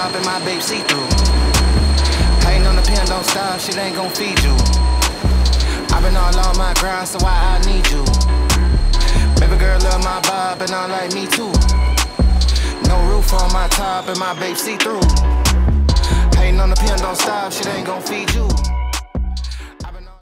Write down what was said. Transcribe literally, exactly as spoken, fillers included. knob and my babe see-through. Hating on the pen, don't stop, shit ain't gon' feed you. I've been all on my grind, so why I need you? Baby girl love my vibe and I like me too. No roof on my top and my babe see-through. Hating on the pen, don't stop, shit ain't gon' feed you.